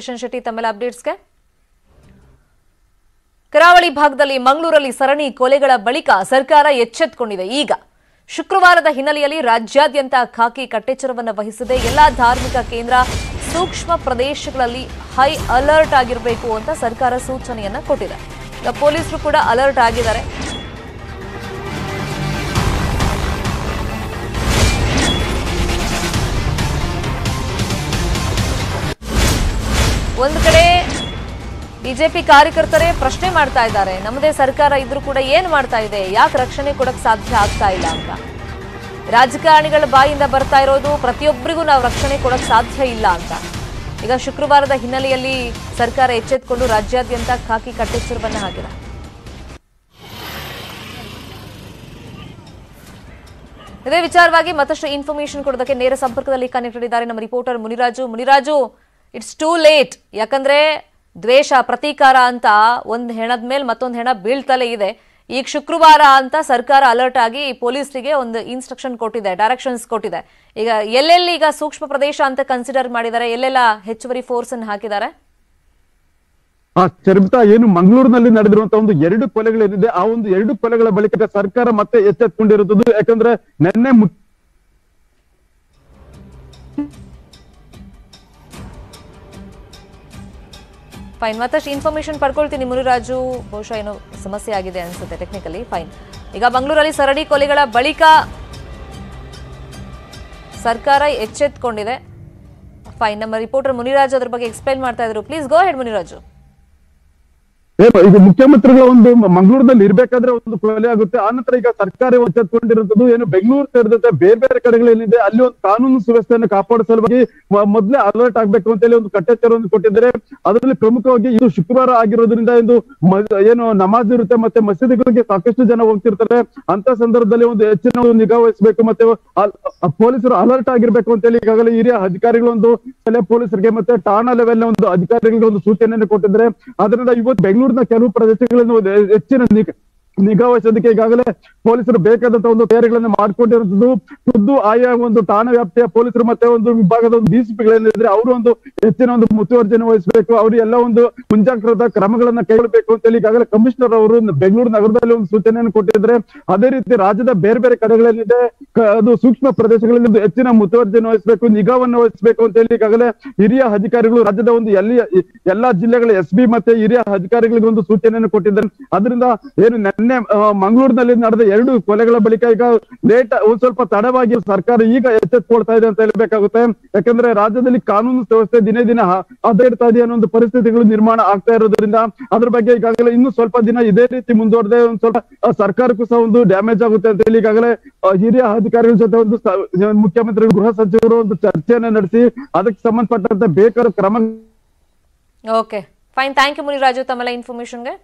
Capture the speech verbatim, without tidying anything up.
Kishan Shetty तम्मेल updates के ಕರಾವಳಿ ಭಾಗದಲ್ಲಿ ಮಂಗಳೂರಲ್ಲಿ ಸರಣಿ ಕೊಲೆಗಳ ಬಳಿಕ ಸರ್ಕಾರ ಎಚ್ಚೆತ್ತುಕೊಂಡಿದೆ। ಈಗ ಶುಕ್ರವಾರದ ಹಿನ್ನೆಲೆಯಲ್ಲಿ ರಾಜ್ಯಾದ್ಯಂತ ಖಾಕಿ ಕಟ್ಟೆಚ್ಚರವನ್ನು ವಹಿಸಿದೆ। ಎಲ್ಲಾ ಧಾರ್ಮಿಕ ಕೇಂದ್ರ ಸೂಕ್ಷ್ಮ ಪ್ರದೇಶಗಳಲ್ಲಿ ಹೈ ಅಲರ್ಟ್ ಆಗಿರಬೇಕು ಅಂತ ಸರ್ಕಾರ ಸೂಚನೆಯನ್ನ ಕೊಟ್ಟಿದೆ। ಪೊಲೀಸರು ಕೂಡ ಅಲರ್ಟ್ ಆಗಿದ್ದಾರೆ। ಒಂದು ಕಡೆ बीजेपी कार्यकर्तर प्रश्ने माड्ता इद्दारे, नम्मदे सरकार इद्रू कूड एनु माड्ता इदे, याके रक्षणे कोडक्के साध्य आगता इल्ल अंत राजकारणिगळ बायिंद बर्ता इरोदु, प्रतियोब्बरिगू नावु रक्षणे कोडक्के साध्य इल्ल अंत। ईग शुक्रवारद हिन्नेलेयल्ली सरकार एच्चेत्तुकोंडु राज्याद्यंत खाकी कट्टेच्चरवन्न हाकिदे। इदे विचारवागि मत्तष्टु इन्फॉर्मेशन कोडोदक्के नेर संपर्कदल्लि कनेक्टेड इद्दारे नम्म reporter Muniraju. Muniraju, it's too late, याकंद्रे ದ್ವೇಷ ಪ್ರತಿಕಾರ ಅಂತ ಒಂದು ಹೆಣದ ಮೇಲೆ ಮತ್ತೊಂದು ಹೆಣ ಬೀಳ್ತಲೇ ಇದೆ। ಈಗ ಶುಕ್ರವಾರ ಅಂತ ಸರ್ಕಾರ ಅಲರ್ಟ್ ಆಗಿ ಪೊಲೀಸರಿಗೆ ಒಂದು ಇನ್ಸ್ಟ್ರಕ್ಷನ್ ಕೊಟ್ಟಿದೆ, ಡೈರೆಕ್ಷನ್ಸ್ ಕೊಟ್ಟಿದೆ। ಈಗ ಎಲ್ಲೆಲ್ಲಿ ಈಗ ಸೂಕ್ಷ್ಮ ಪ್ರದೇಶ ಅಂತ ಕನ್ಸಿಡರ್ ಮಾಡಿದ್ದಾರೆ, ಎಲ್ಲೆಲ್ಲ ಹೆಚ್ಚುವರಿ ಫೋರ್ಸ್ ಅನ್ನು ಹಾಕಿದ್ದಾರೆ। ಆ ಚರ್ಮಿತಾ ಏನು ಮಂಗಳೂರಿನಲ್ಲಿ ನಡೆದಿರುವಂತ ಒಂದು ಎರಡು ಕೊಲೆಗಳೇನಿದೆ, ಆ ಒಂದು ಎರಡು ಕೊಲೆಗಳ ಬಳಿಕ ಸರ್ಕಾರ ಮತ್ತೆ ಎಚ್ಚೆತ್ತುಕೊಂಡಿರುತ್ತದೆ। ಯಾಕಂದ್ರೆ ನೆನ್ನೆ ಫೈನ್ ಮತ್ತಷ್ಟು ಇನ್ಫಾರ್ಮೇಶನ್ ಪಡ್ಕೊಳ್ತೀನಿ ಮುನಿರಾಜು, ಬಹುಶಃ ಏನೋ ಸಮಸ್ಯೆ ಆಗಿದೆ ಅನ್ಸುತ್ತೆ ಟೆಕ್ನಿಕಲಿ। ಫೈನ್, ಈಗ ಬೆಂಗಳೂರಲ್ಲಿ ಸರಣಿ ಕೊಲೆಗಳ ಬಳಿಕ ಸರ್ಕಾರ ಎಚ್ಚೆತ್ತುಕೊಂಡಿದೆ। ಫೈನ್, ನಮ್ಮ ರಿಪೋರ್ಟರ್ ಮುನಿರಾಜು ಅದರ ಬಗ್ಗೆ ಎಕ್ಸ್ಪ್ಲೈನ್ ಮಾಡ್ತಾ ಇದ್ರು, ಪ್ಲೀಸ್ ಗೋ ಹೆಡ್ ಮುನಿರಾಜು। ಈಗ ಮುಖ್ಯಮಂತ್ರಿಗಳ ಒಂದು ಮಂಗಳೂರಿನಲ್ಲಿ ಇರಬೇಕಾದ್ರೆ ಒಂದು ಕೊಲೆ ಆಗುತ್ತೆ, ಆ ನಂತರ ಈಗ ಸರ್ಕಾರ ಎಚ್ಚೆತ್ತುಕೊಂಡಿರುವಂತದ್ದು ಏನು ಬೆಂಗಳೂರು ಸೇರಿದಂತೆ ಬೇರೆ ಬೇರೆ ಕಡೆಗಳೇನಿದೆ ಅಲ್ಲಿ ಒಂದು ಕಾನೂನು ಸುವ್ಯವಸ್ಥೆಯನ್ನು ಕಾಪಾಡುವ ಸಲುವಾಗಿ ಮೊದಲೇ ಅಲರ್ಟ್ ಆಗ್ಬೇಕು ಅಂತ ಹೇಳಿ ಒಂದು ಕಟ್ಟೆಚ್ಚರವನ್ನು ಕೊಟ್ಟಿದ್ದಾರೆ। ಅದರಲ್ಲಿ ಪ್ರಮುಖವಾಗಿ ಇದು ಶುಕ್ರವಾರ ಆಗಿರೋದ್ರಿಂದ ಇಂದು ಏನು ನಮಾಜ್ ಇರುತ್ತೆ ಮತ್ತೆ ಮಸೀದಿಗಳಿಗೆ ಸಾಕಷ್ಟು ಜನ ಹೋಗ್ತಿರ್ತಾರೆ, ಅಂತ ಸಂದರ್ಭದಲ್ಲಿ ಒಂದು ಹೆಚ್ಚಿನ ಒಂದು ನಿಗಾ ವಹಿಸಬೇಕು ಮತ್ತೆ ಪೊಲೀಸರು ಅಲರ್ಟ್ ಆಗಿರ್ಬೇಕು ಅಂತ ಹೇಳಿ ಈಗಾಗಲೇ ಹಿರಿಯ ಅಧಿಕಾರಿಗಳೊಂದು ಪೊಲೀಸರಿಗೆ ಮತ್ತೆ ಠಾಣಾ ಲೆವೆಲ್ನ ಒಂದು ಅಧಿಕಾರಿಗಳಿಗೆ ಒಂದು ಸೂಚನೆಯನ್ನು ಕೊಟ್ಟಿದ್ದಾರೆ। ಅದರಿಂದ ಇವತ್ತು ಬೆಂಗಳೂರು ಕೆಲವು ಪ್ರದೇಶಗಳನ್ನು ಹೆಚ್ಚಿನ ನಿಗಾ ವಹಿಸೋದಕ್ಕೆ ಈಗಾಗಲೇ ಪೊಲೀಸರು ಬೇಕಾದಂತ ಒಂದು ತಯಾರಿಗಳನ್ನು ಮಾಡ್ಕೊಂಡಿರುವಂತದ್ದು। ಖುದ್ದು ಆಯಾ ಒಂದು ಠಾಣಾ ವ್ಯಾಪ್ತಿಯ ಪೊಲೀಸರು ಮತ್ತೆ ಒಂದು ವಿಭಾಗದ ಒಂದು ಡಿಸಿಪಿಗಳೇನಿದ್ರೆ ಅವರು ಒಂದು ಹೆಚ್ಚಿನ ಒಂದು ಮುತುವರ್ಜನೆ ವಹಿಸಬೇಕು, ಅವರು ಎಲ್ಲ ಒಂದು ಮುಂಜಾಗ್ರತಾ ಕ್ರಮಗಳನ್ನ ಕೈಗೊಳ್ಳಬೇಕು ಅಂತ ಹೇಳಿ ಈಗಾಗಲೇ ಕಮಿಷನರ್ ಅವರು ಬೆಂಗಳೂರು ನಗರದಲ್ಲಿ ಒಂದು ಸೂಚನೆಯನ್ನು ಕೊಟ್ಟಿದ್ರೆ, ಅದೇ ರೀತಿ ರಾಜ್ಯದ ಬೇರೆ ಬೇರೆ ಕಡೆಗಳೇನಿದೆ ಅದು ಸೂಕ್ಷ್ಮ ಪ್ರದೇಶಗಳಲ್ಲಿ ಹೆಚ್ಚಿನ ಮುತುವರ್ಜನೆ ವಹಿಸಬೇಕು, ನಿಗಾವನ್ನು ವಹಿಸಬೇಕು ಅಂತ ಹೇಳಿ ಈಗಾಗಲೇ ಹಿರಿಯ ಅಧಿಕಾರಿಗಳು ರಾಜ್ಯದ ಒಂದು ಎಲ್ಲಿ ಎಲ್ಲಾ ಜಿಲ್ಲೆಗಳ ಎಸ್ ಬಿ ಮತ್ತೆ ಹಿರಿಯ ಅಧಿಕಾರಿಗಳಿಗೆ ಒಂದು ಸೂಚನೆಯನ್ನು ಕೊಟ್ಟಿದ್ದಾರೆ। ಅದರಿಂದ ಏನು ನಿನ್ನೆ ಮಂಗಳೂರಿನಲ್ಲಿ ನಡೆದ ಎರಡು ಕೊಲೆಗಳ ಬಳಿಕ ಈಗ ಲೇಟ್ ಒಂದ್ ಸ್ವಲ್ಪ ತಡವಾಗಿ ಸರ್ಕಾರ ಈಗ ಎಚ್ಚೆತ್ತುಕೊಳ್ತಾ ಇದೆ ಅಂತ ಹೇಳಬೇಕಾಗುತ್ತೆ। ಯಾಕಂದ್ರೆ ರಾಜ್ಯದಲ್ಲಿ ಕಾನೂನು ವ್ಯವಸ್ಥೆ ದಿನೇ ದಿನ ಹದಗೆಡ್ತಾ ಇದೆ ಅನ್ನೋ ಒಂದು ಪರಿಸ್ಥಿತಿಗಳು ನಿರ್ಮಾಣ ಆಗ್ತಾ ಇರೋದ್ರಿಂದ ಅದ್ರ ಬಗ್ಗೆ ಈಗಾಗಲೇ ಇನ್ನೂ ಸ್ವಲ್ಪ ದಿನ ಇದೇ ರೀತಿ ಮುಂದುವರೆದ ಒಂದ್ ಸ್ವಲ್ಪ ಸರ್ಕಾರಕ್ಕೂ ಸಹ ಒಂದು ಡ್ಯಾಮೇಜ್ ಆಗುತ್ತೆ ಅಂತ ಹೇಳಿ ಈಗಾಗಲೇ ಹಿರಿಯ ಅಧಿಕಾರಿಗಳ ಜೊತೆ ಒಂದು ಮುಖ್ಯಮಂತ್ರಿಗಳು ಗೃಹ ಸಚಿವರು ಒಂದು ಚರ್ಚೆಯನ್ನು ನಡೆಸಿ ಅದಕ್ಕೆ ಸಂಬಂಧಪಟ್ಟಂತ ಬೇಕಾದ ಕ್ರಮ. Okay, fine, thank you Muniraju ತಮ್ಮೆಲ್ಲ ಇನ್ಫಾರ್ಮೇಶನ್ಗೆ।